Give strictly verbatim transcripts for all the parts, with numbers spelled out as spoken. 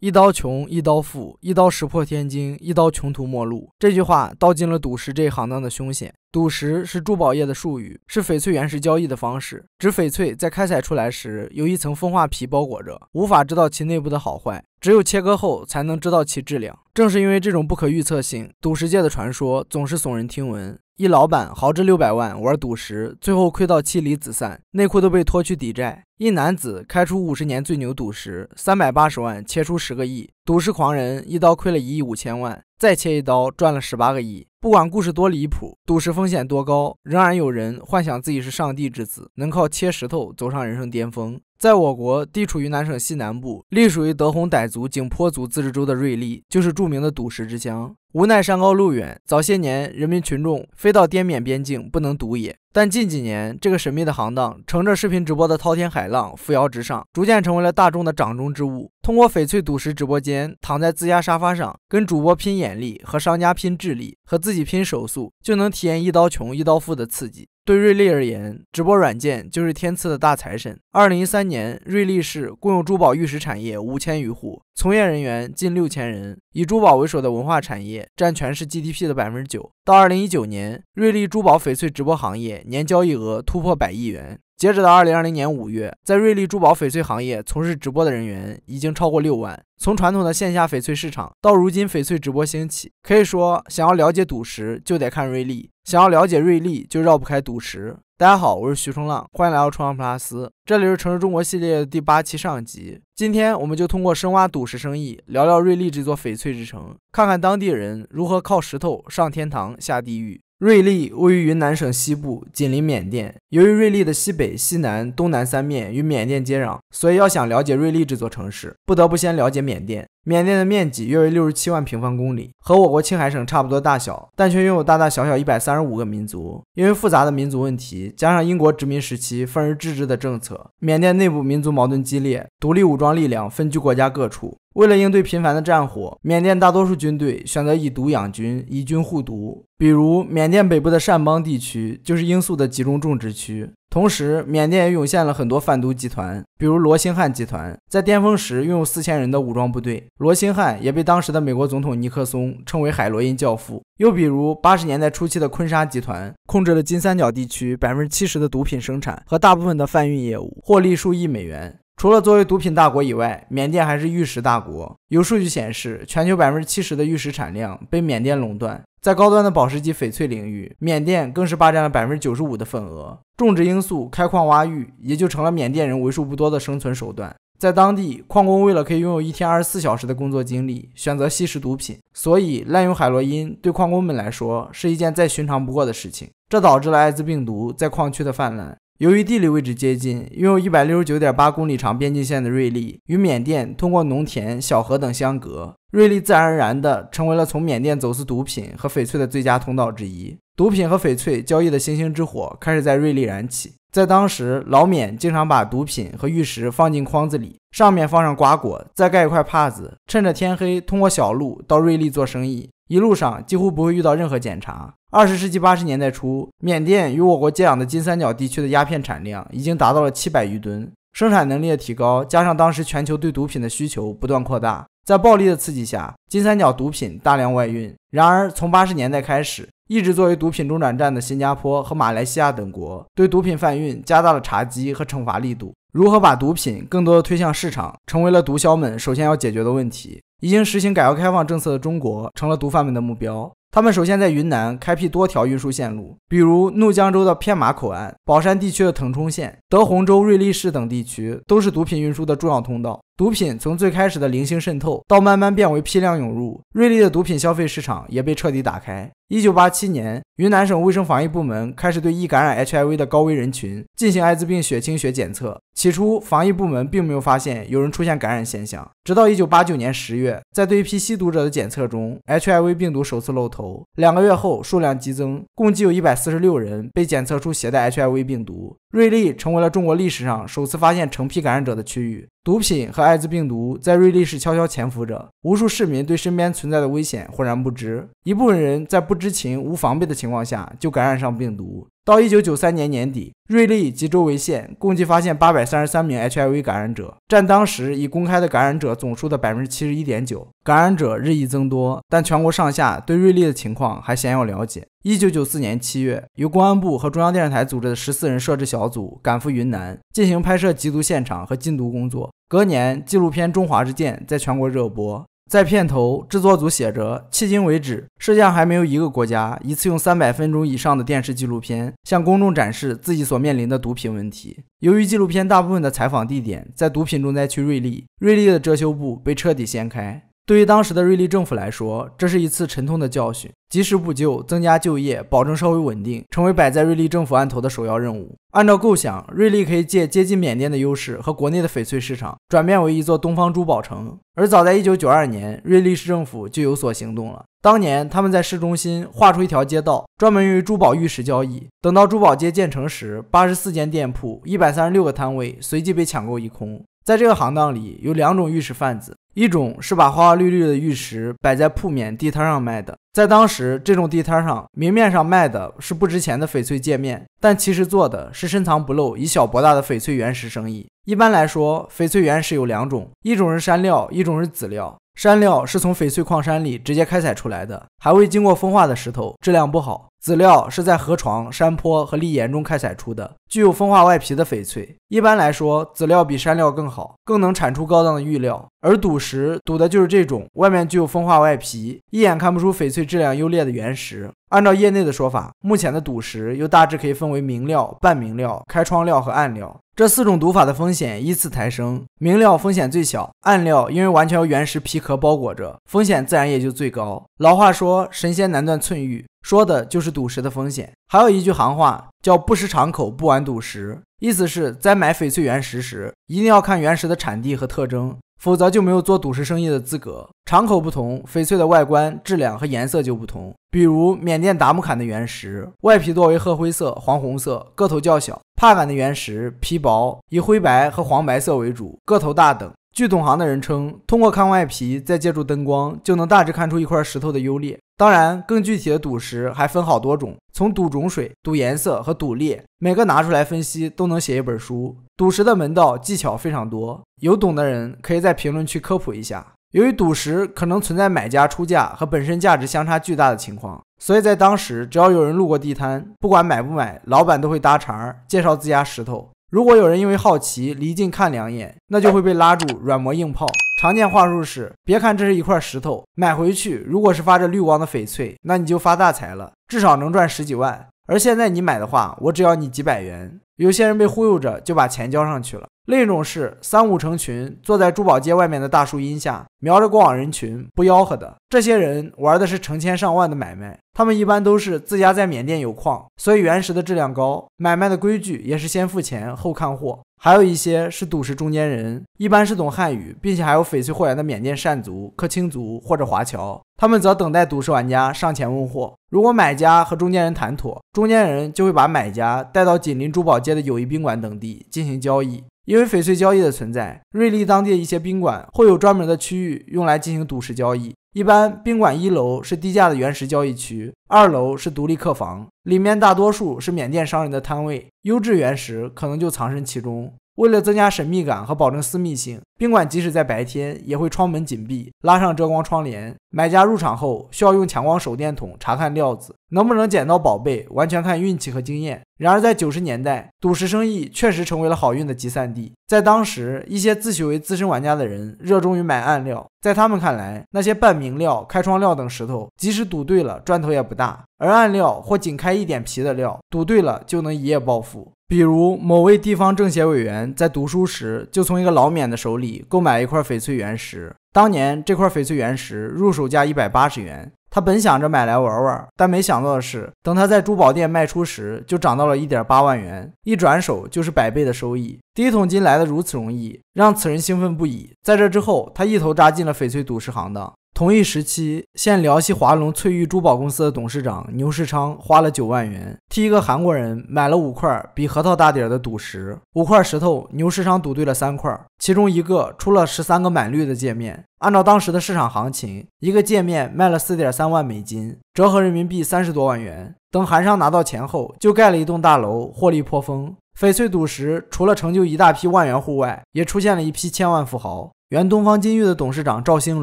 一刀穷，一刀富，一刀石破天惊，一刀穷途末路。这句话道尽了赌石这一行当的凶险。赌石是珠宝业的术语，是翡翠原石交易的方式。指翡翠在开采出来时，由一层风化皮包裹着，无法知道其内部的好坏，只有切割后才能知道其质量。正是因为这种不可预测性，赌石界的传说总是耸人听闻。一老板豪掷六百万玩赌石，最后亏到妻离子散，内裤都被拖去抵债。 一男子开出五十年最牛赌石，三百八十万切出十个亿，赌石狂人一刀亏了一亿五千万，再切一刀赚了十八个亿。不管故事多离谱，赌石风险多高，仍然有人幻想自己是上帝之子，能靠切石头走上人生巅峰。在我国，地处于南省西南部，隶属于德宏傣族景颇族自治州的瑞丽，就是著名的赌石之乡。无奈山高路远，早些年人民群众非到滇缅边境不能赌也。 但近几年，这个神秘的行当乘着视频直播的滔天海浪扶摇直上，逐渐成为了大众的掌中之物。通过翡翠赌石直播间，躺在自家沙发上，跟主播拼眼力，和商家拼智力，和自己拼手速，就能体验一刀穷、一刀富的刺激。 对瑞丽而言，直播软件就是天赐的大财神。二零一三年，瑞丽市共有珠宝玉石产业五千余户，从业人员近六千人，以珠宝为首的文化产业占全市 G D P 的百分之九。到二零一九年，瑞丽珠宝翡翠直播行业年交易额突破百亿元。截止到二零二零年五月，在瑞丽珠宝翡翠行业从事直播的人员已经超过六万。 从传统的线下翡翠市场到如今翡翠直播兴起，可以说想要了解赌石就得看瑞丽，想要了解瑞丽就绕不开赌石。大家好，我是徐冲浪，欢迎来到冲浪普拉斯，这里是城市中国系列的第八期上集。今天我们就通过深挖赌石生意，聊聊瑞丽这座翡翠之城，看看当地人如何靠石头上天堂下地狱。 瑞丽位于云南省西部，紧邻缅甸。由于瑞丽的西北、西南、东南三面与缅甸接壤，所以要想了解瑞丽这座城市，不得不先了解缅甸。缅甸的面积约为六十七万平方公里，和我国青海省差不多大小，但却拥有大大小小一百三十五个民族。因为复杂的民族问题，加上英国殖民时期分而治之的政策，缅甸内部民族矛盾激烈，独立武装力量分居国家各处。 为了应对频繁的战火，缅甸大多数军队选择以毒养军，以军护毒。比如，缅甸北部的掸邦地区就是罂粟的集中种植区。同时，缅甸也涌现了很多贩毒集团，比如罗兴汉集团，在巅峰时拥有四千人的武装部队。罗兴汉也被当时的美国总统尼克松称为“海洛因教父”。又比如，八十年代初期的坤沙集团控制了金三角地区百分之七十的毒品生产和大部分的贩运业务，获利数亿美元。 除了作为毒品大国以外，缅甸还是玉石大国。有数据显示，全球 百分之七十 的玉石产量被缅甸垄断。在高端的宝石及翡翠领域，缅甸更是霸占了 百分之九十五 的份额。种植罂粟、开矿挖玉，也就成了缅甸人为数不多的生存手段。 在当地，矿工为了可以拥有一天二十四小时的工作精力，选择吸食毒品，所以滥用海洛因对矿工们来说是一件再寻常不过的事情。这导致了艾滋病毒在矿区的泛滥。由于地理位置接近，拥有 一百六十九点八 公里长边境线的瑞丽，与缅甸通过农田、小河等相隔，瑞丽自然而然地成为了从缅甸走私毒品和翡翠的最佳通道之一。毒品和翡翠交易的星星之火开始在瑞丽燃起。 在当时，老缅经常把毒品和玉石放进筐子里，上面放上瓜果，再盖一块帕子，趁着天黑通过小路到瑞丽做生意。一路上几乎不会遇到任何检查。二十世纪八十年代初，缅甸与我国接壤的金三角地区的鸦片产量已经达到了七百余吨，生产能力的提高，加上当时全球对毒品的需求不断扩大，在暴力的刺激下，金三角毒品大量外运。然而，从八十年代开始， 一直作为毒品中转站的新加坡和马来西亚等国，对毒品贩运加大了查缉和惩罚力度。如何把毒品更多的推向市场，成为了毒枭们首先要解决的问题。已经实行改革开放政策的中国，成了毒贩们的目标。他们首先在云南开辟多条运输线路，比如怒江州的片马口岸、保山地区的腾冲县、德宏州、瑞丽市等地区，都是毒品运输的重要通道。 毒品从最开始的零星渗透，到慢慢变为批量涌入，瑞丽的毒品消费市场也被彻底打开。一九八七年，云南省卫生防疫部门开始对易感染 H I V 的高危人群进行艾滋病血清学检测。起初，防疫部门并没有发现有人出现感染现象，直到一九八九年十月，在对一批吸毒者的检测中 ，H I V 病毒首次露头。两个月后，数量激增，共计有一百四十六人被检测出携带 H I V 病毒。瑞丽成为了中国历史上首次发现成批感染者的区域。 毒品和艾滋病毒在瑞丽市悄悄潜伏着，无数市民对身边存在的危险浑然不知。一部分人在不知情、无防备的情况下就感染上病毒，到一九九三年年底，瑞丽及周围县共计发现八百三十三名 H I V 感染者，占当时已公开的感染者总数的 百分之七十一点九。感染者日益增多，但全国上下对瑞丽的情况还鲜有了解。一九九四年七月，由公安部和中央电视台组织的十四人摄制小组赶赴云南，进行拍摄缉毒现场和禁毒工作。隔年，纪录片《中华之剑》在全国热播。 在片头，制作组写着：“迄今为止，世界上还没有一个国家一次用三百分钟以上的电视纪录片向公众展示自己所面临的毒品问题。”由于纪录片大部分的采访地点在毒品重灾区瑞丽，瑞丽的遮羞布被彻底掀开。对于当时的瑞丽政府来说，这是一次沉痛的教训。及时补救、增加就业、保证社会稳定，成为摆在瑞丽政府案头的首要任务。按照构想，瑞丽可以借接近缅甸的优势和国内的翡翠市场，转变为一座东方珠宝城。 而早在一九九二年，瑞丽市政府就有所行动了。当年，他们在市中心划出一条街道，专门用于珠宝玉石交易。等到珠宝街建成时， 八十四间店铺、一百三十六个摊位随即被抢购一空。在这个行当里，有两种玉石贩子，一种是把花花绿绿的玉石摆在铺面地摊上卖的。在当时，这种地摊上明面上卖的是不值钱的翡翠界面，但其实做的是深藏不露、以小博大的翡翠原石生意。 一般来说，翡翠原石有两种，一种是山料，一种是籽料。山料是从翡翠矿山里直接开采出来的，还未经过风化的石头，质量不好。籽料是在河床、山坡和砾岩中开采出的，具有风化外皮的翡翠。一般来说，籽料比山料更好，更能产出高档的玉料。而赌石赌的就是这种外面具有风化外皮、一眼看不出翡翠质量优劣的原石。 按照业内的说法，目前的赌石又大致可以分为明料、半明料、开窗料和暗料这四种赌法的风险依次抬升。明料风险最小，暗料因为完全由原石皮壳包裹着，风险自然也就最高。老话说“神仙难断寸玉”，说的就是赌石的风险。还有一句行话叫“不识场口，不玩赌石”，意思是在买翡翠原石时，一定要看原石的产地和特征。 否则就没有做赌石生意的资格。场口不同，翡翠的外观、质量和颜色就不同。比如缅甸达木坎的原石，外皮多为褐灰色、黄红色，个头较小；帕敢的原石皮薄，以灰白和黄白色为主，个头大等。据懂行的人称，通过看外皮，再借助灯光，就能大致看出一块石头的优劣。当然，更具体的赌石还分好多种，从赌种水、赌颜色和赌裂，每个拿出来分析都能写一本书。 赌石的门道技巧非常多，有懂的人可以在评论区科普一下。由于赌石可能存在买家出价和本身价值相差巨大的情况，所以在当时，只要有人路过地摊，不管买不买，老板都会搭茬介绍自家石头。如果有人因为好奇离近看两眼，那就会被拉住软磨硬泡。常见话术是：别看这是一块石头，买回去如果是发着绿光的翡翠，那你就发大财了，至少能赚十几万。而现在你买的话，我只要你几百元。 有些人被忽悠着就把钱交上去了。另一种是三五成群坐在珠宝街外面的大树荫下，瞄着过往人群不吆喝的。这些人玩的是成千上万的买卖，他们一般都是自家在缅甸有矿，所以原石的质量高。买卖的规矩也是先付钱后看货。还有一些是赌石中间人，一般是懂汉语并且还有翡翠货源的缅甸掸族、克钦族或者华侨，他们则等待赌石玩家上前问货。 如果买家和中间人谈妥，中间人就会把买家带到紧邻珠宝街的友谊宾馆等地进行交易。因为翡翠交易的存在，瑞丽当地的一些宾馆会有专门的区域用来进行赌石交易。一般宾馆一楼是低价的原石交易区，二楼是独立客房，里面大多数是缅甸商人的摊位，优质原石可能就藏身其中。 为了增加神秘感和保证私密性，宾馆即使在白天也会窗门紧闭，拉上遮光窗帘。买家入场后需要用强光手电筒查看料子，能不能捡到宝贝，完全看运气和经验。然而，在九十年代，赌石生意确实成为了好运的集散地。在当时，一些自诩为资深玩家的人热衷于买暗料，在他们看来，那些半明料、开窗料等石头，即使赌对了，赚头也不大；而暗料或仅开一点皮的料，赌对了就能一夜暴富。 比如某位地方政协委员在读书时，就从一个老缅的手里购买一块翡翠原石。当年这块翡翠原石入手价一百八十元，他本想着买来玩玩，但没想到的是，等他在珠宝店卖出时，就涨到了 一点八 万元，一转手就是百倍的收益。第一桶金来得如此容易，让此人兴奋不已。在这之后，他一头扎进了翡翠赌石行当。同一时期，现辽西华龙翠玉珠宝公司的董事长牛世昌花了九万元，替一个韩国人买了五块比核桃大点的赌石。五块石头，牛世昌赌对了三块，其中一个出了十三个满绿的界面。按照当时的市场行情，一个界面卖了四点三万美金，折合人民币三十多万元。等韩商拿到钱后，就盖了一栋大楼，获利颇丰。翡翠赌石除了成就一大批万元户外，也出现了一批千万富豪。 原东方金玉的董事长赵兴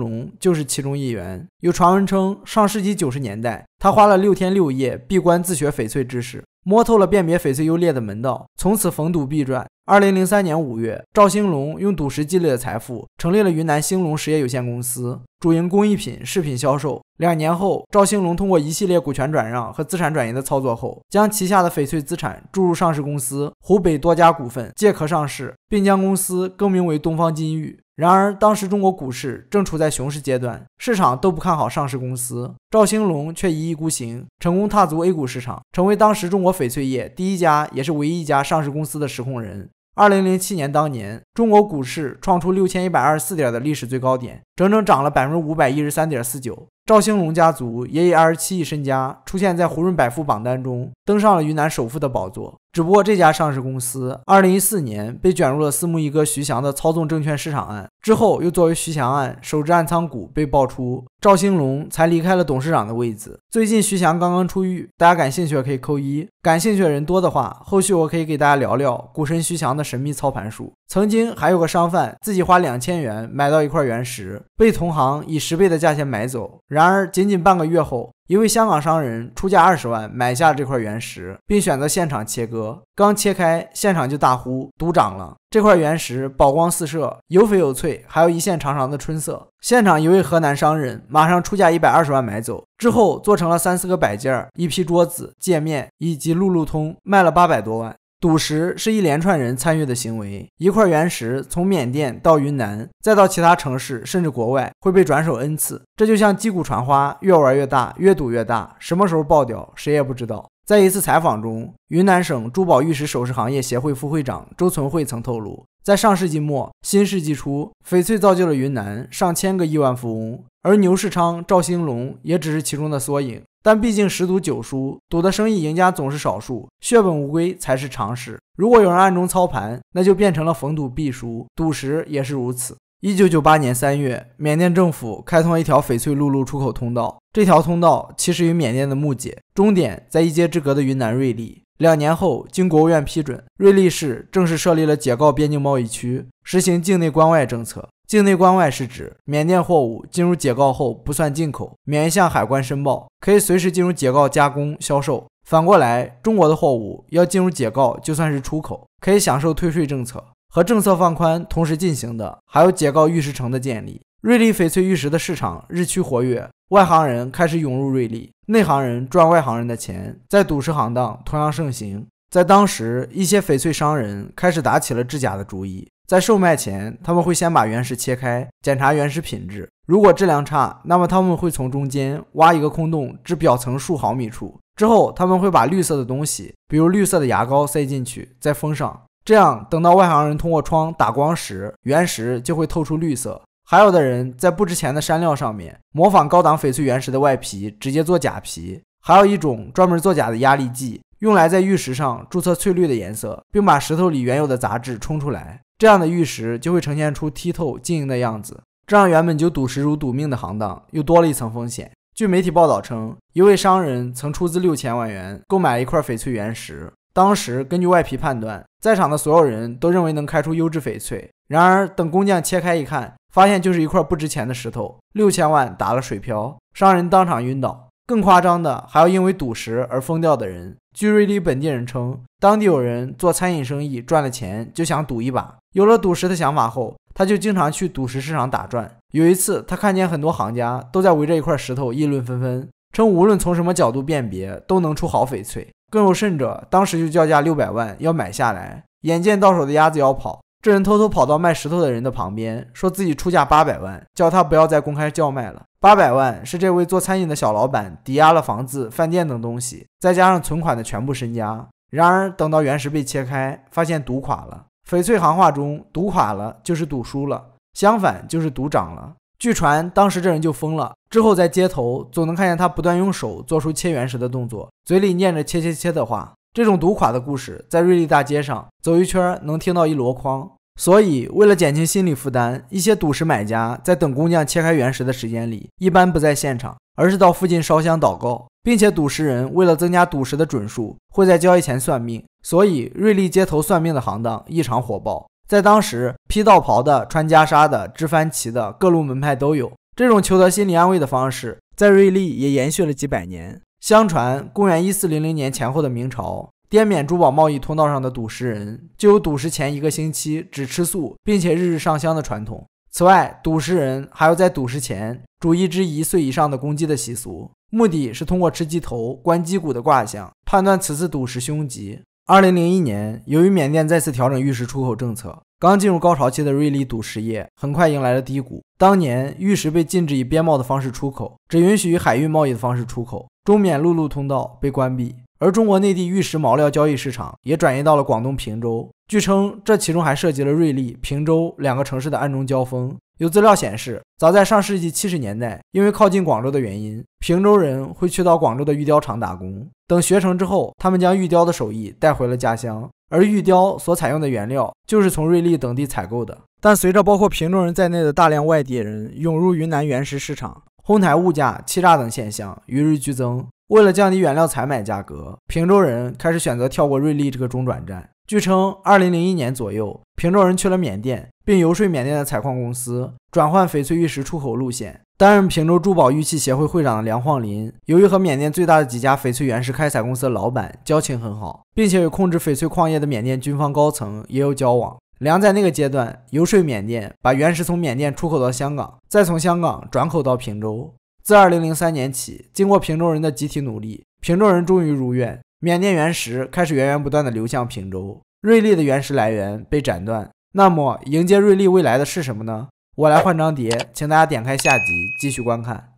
龙就是其中一员。有传闻称，上世纪九十年代，他花了六天六夜闭关自学翡翠知识，摸透了辨别翡翠优劣的门道，从此逢赌必赚。二零零三年五月，赵兴龙用赌石积累的财富，成立了云南兴隆实业有限公司，主营工艺品、饰品销售。两年后，赵兴龙通过一系列股权转让和资产转移的操作后，将旗下的翡翠资产注入上市公司湖北多家股份，借壳上市，并将公司更名为东方金玉。 然而，当时中国股市正处在熊市阶段，市场都不看好上市公司，赵兴龙却一意孤行，成功踏足 A 股市场，成为当时中国翡翠业第一家也是唯一一家上市公司的实控人。二零零七年当年，中国股市创出六千一百二十四点的历史最高点，整整涨了百分之五百一十三点四九。赵兴龙家族也以二十七亿身家出现在胡润百富榜单中，登上了云南首富的宝座。 只不过这家上市公司， 二零一四年被卷入了私募一哥徐翔的操纵证券市场案，之后又作为徐翔案首只暗仓股被爆出，赵兴龙才离开了董事长的位子。最近徐翔刚刚出狱，大家感兴趣的可以扣一，感兴趣的人多的话，后续我可以给大家聊聊股神徐翔的神秘操盘术。曾经还有个商贩自己花 两千元买到一块原石，被同行以十倍的价钱买走，然而仅仅半个月后， 一位香港商人出价二十万买下这块原石，并选择现场切割。刚切开，现场就大呼“赌涨了”！这块原石宝光四射，有翡有翠，还有一线长长的春色。现场一位河南商人马上出价一百二十万买走，之后做成了三四个摆件、一批桌子、界面以及路路通，卖了八百多万。 赌石是一连串人参与的行为，一块原石从缅甸到云南，再到其他城市甚至国外，会被转手 n 次。这就像击鼓传花，越玩越大，越赌越大，什么时候爆掉谁也不知道。在一次采访中，云南省珠宝玉石首饰行业协会副会长周存慧曾透露，在上世纪末、新世纪初，翡翠造就了云南上千个亿万富翁，而牛世昌、赵兴龙也只是其中的缩影。 但毕竟十赌九输，赌的生意赢家总是少数，血本无归才是常事。如果有人暗中操盘，那就变成了逢赌必输。赌石也是如此。一九九八年三月，缅甸政府开通了一条翡翠陆路出口通道，这条通道起始于缅甸的木姐，终点在一街之隔的云南瑞丽。两年后，经国务院批准，瑞丽市正式设立了姐告边境贸易区，实行境内关外政策。 境内关外是指缅甸货物进入姐告后不算进口，免于向海关申报，可以随时进入姐告加工销售。反过来，中国的货物要进入姐告就算是出口，可以享受退税政策。和政策放宽同时进行的，还有姐告玉石城的建立。瑞丽翡翠玉石的市场日趋活跃，外行人开始涌入瑞丽，内行人赚外行人的钱，在赌石行当同样盛行。在当时，一些翡翠商人开始打起了制假的主意。 在售卖前，他们会先把原石切开，检查原石品质。如果质量差，那么他们会从中间挖一个空洞至表层数毫米处。之后，他们会把绿色的东西，比如绿色的牙膏塞进去，再封上。这样，等到外行人通过窗打光时，原石就会透出绿色。还有的人在不值钱的山料上面模仿高档翡翠原石的外皮，直接做假皮。还有一种专门做假的压力剂，用来在玉石上注册翠绿的颜色，并把石头里原有的杂质冲出来。 这样的玉石就会呈现出剔透、晶莹的样子，这让原本就赌石如赌命的行当又多了一层风险。据媒体报道称，一位商人曾出资六千万元购买一块翡翠原石，当时根据外皮判断，在场的所有人都认为能开出优质翡翠。然而，等工匠切开一看，发现就是一块不值钱的石头，六千万打了水漂，商人当场晕倒。更夸张的，还有因为赌石而疯掉的人。 据瑞丽本地人称，当地有人做餐饮生意赚了钱，就想赌一把。有了赌石的想法后，他就经常去赌石市场打转。有一次，他看见很多行家都在围着一块石头议论纷纷，称无论从什么角度辨别，都能出好翡翠。更有甚者，当时就叫价六百万要买下来。眼见到手的鸭子要跑，这人偷偷跑到卖石头的人的旁边，说自己出价八百万，叫他不要再公开叫卖了。 八百万是这位做餐饮的小老板抵押了房子、饭店等东西，再加上存款的全部身家。然而，等到原石被切开，发现赌垮了。翡翠行话中，赌垮了就是赌输了，相反就是赌涨了。据传当时这人就疯了，之后在街头总能看见他不断用手做出切原石的动作，嘴里念着切切切的话。这种毒垮的故事在瑞丽大街上走一圈能听到一箩筐。所以为了减轻心理负担，一些赌石买家在等工匠切开原石的时间里一般不在现场，而是到附近烧香祷告，并且赌石人为了增加赌石的准数会在交易前算命，所以瑞丽街头算命的行当异常火爆。在当时，披道袍的、穿袈裟的、织番旗的，各路门派都有。这种求得心理安慰的方式在瑞丽也延续了几百年。相传公元一四零零年前后的明朝，滇缅珠宝贸易通道上的赌石人就有赌石前一个星期只吃素并且日日上香的传统。此外，赌石人还有在赌石前煮一只一岁以上的公鸡的习俗，目的是通过吃鸡头、观鸡骨的卦象判断此次赌石凶吉。二零零一年，由于缅甸再次调整玉石出口政策，刚进入高潮期的瑞丽赌石业很快迎来了低谷。当年玉石被禁止以边贸的方式出口，只允许以海运贸易的方式出口，中缅陆路通道被关闭，而中国内地玉石毛料交易市场也转移到了广东平州。据称这其中还涉及了瑞丽、平州两个城市的暗中交锋。有资料显示，早在上世纪七十年代，因为靠近广州的原因，平州人会去到广州的玉雕厂打工，等学成之后，他们将玉雕的手艺带回了家乡，而玉雕所采用的原料就是从瑞丽等地采购的。但随着包括平州人在内的大量外地人涌入云南原石市场，哄抬物价、欺诈等现象与日俱增。为了降低原料采买价格，平州人开始选择跳过瑞丽这个中转站。据称二零零一年左右，平州人去了缅甸，并游说缅甸的采矿公司转换翡翠玉石出口路线。担任平州珠宝玉器协会会长的梁晃林，由于和缅甸最大的几家翡翠原石开采公司的老板交情很好，并且与控制翡翠矿业的缅甸军方高层也有交往。梁在那个阶段游说缅甸把原石从缅甸出口到香港，再从香港转口到平州。自二零零三年起，经过平州人的集体努力，平州人终于如愿，缅甸原石开始源源不断地流向平州，瑞丽的原石来源被斩断。那么迎接瑞丽未来的是什么呢？我来换张碟，请大家点开下集继续观看。